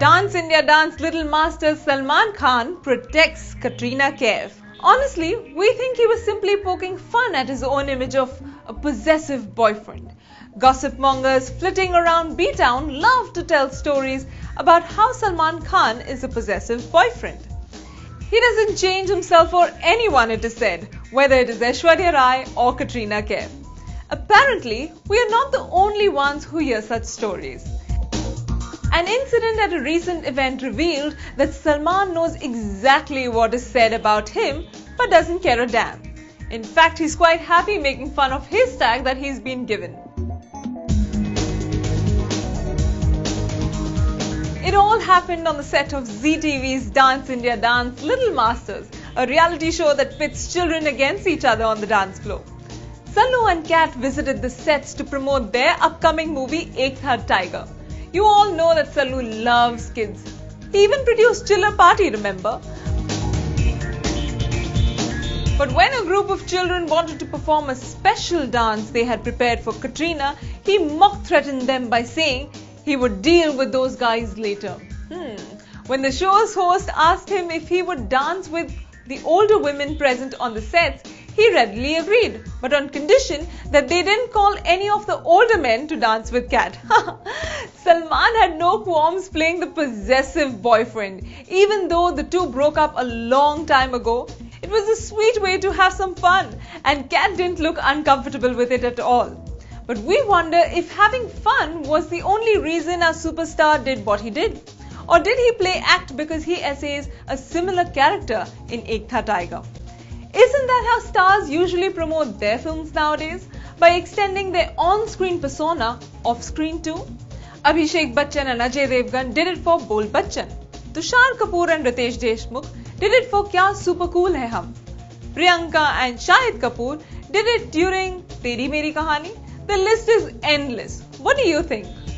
Dance India Dance Li'l Masters Salman Khan protects Katrina Kaif. Honestly, we think he was simply poking fun at his own image of a possessive boyfriend. Gossip mongers flitting around B-Town love to tell stories about how Salman Khan is a possessive boyfriend. He doesn't change himself or anyone, it is said, whether it is Aishwarya Rai or Katrina Kaif. Apparently, we are not the only ones who hear such stories. An incident at a recent event revealed that Salman knows exactly what is said about him but doesn't care a damn. In fact, he's quite happy making fun of his tag that he's been given. It all happened on the set of ZTV's Dance India Dance Li'l Masters, a reality show that pits children against each other on the dance floor. Sallu and Kat visited the sets to promote their upcoming movie Ek Tha Tiger. You all know that Sallu loves kids. He even produced Chiller Party, remember? But when a group of children wanted to perform a special dance they had prepared for Katrina, he mock-threatened them by saying he would deal with those guys later. When the show's host asked him if he would dance with the older women present on the sets, he readily agreed, but on condition that they didn't call any of the older men to dance with Kat. Salman had no qualms playing the possessive boyfriend. Even though the two broke up a long time ago, it was a sweet way to have some fun, and Kat didn't look uncomfortable with it at all. But we wonder if having fun was the only reason our superstar did what he did. Or did he play act because he essays a similar character in Ek Tha Tiger? Isn't that how stars usually promote their films nowadays? By extending their on-screen persona off-screen too? Abhishek Bachchan and Ajay Devgn did it for Bol Bachchan. Tushar Kapoor and Riteish Deshmukh did it for Kya Super Cool Hai Ham. Priyanka and Shahid Kapoor did it during Teri Meri Kahaani. The list is endless. What do you think?